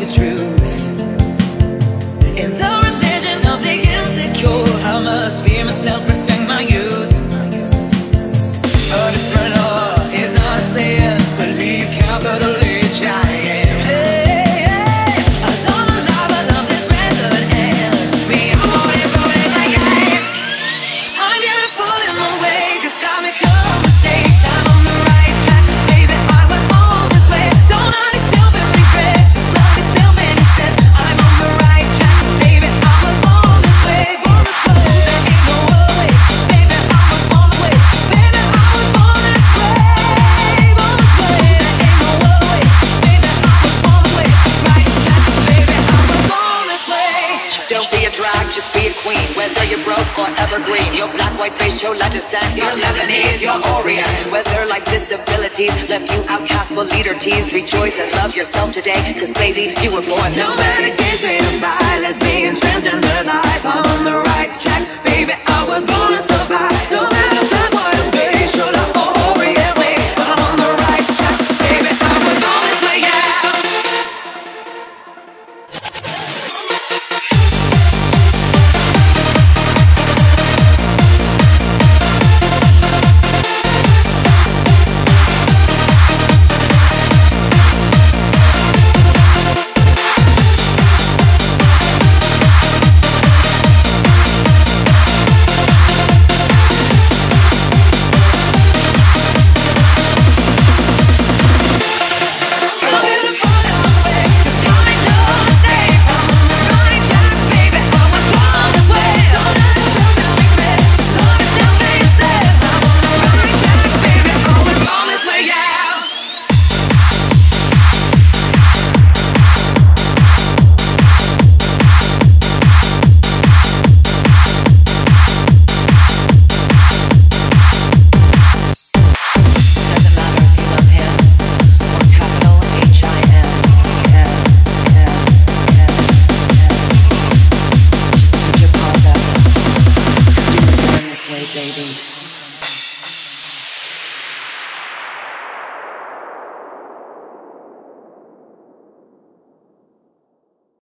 is the truth. In the religion of the insecure, I must be myself, respect my youth. A different law is not saying believe capital H I am. I love my life, I love this method, and we are born and born in my games. I'm beautiful in my way, cause I make no mistakes. I'm on the right track, baby, I was born this way. Don't hide yourself and regret, just love yourself and instead. I'm on the right track, baby, I was born this way. Born this way, there ain't no other way. Baby, I was born this way. Baby, I was born this way. Born this way, there ain't no other way. Baby, I was born this way. Right track, baby, I was born this way. Don't be a drag, just be a queen. Whether you're broke or evergreen, you're black, white, beige, chola, descent, you're Lebanese, you're Orient. Whether life's disabilities left you outcast, but leader teased, rejoice and love yourself today, cause baby, you were born this way. No matter gay, straight or bi, lesbian,